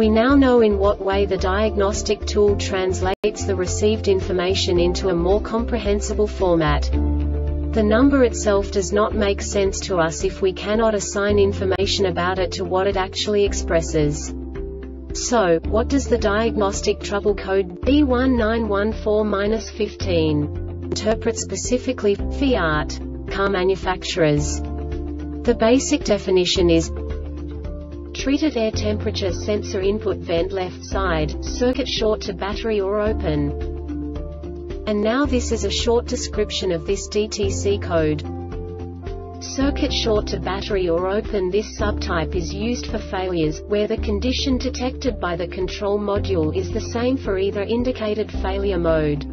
We now know in what way the diagnostic tool translates the received information into a more comprehensible format. The number itself does not make sense to us if we cannot assign information about it to what it actually expresses. So, what does the diagnostic trouble code B1914-15 interpret specifically for Fiat car manufacturers? The basic definition is: treated air temperature sensor input vent left side, circuit short to battery or open. And now this is a short description of this DTC code. Circuit short to battery or open. This subtype is used for failures where the condition detected by the control module is the same for either indicated failure mode.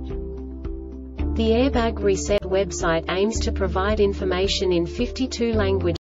The Airbag Reset website aims to provide information in 52 languages.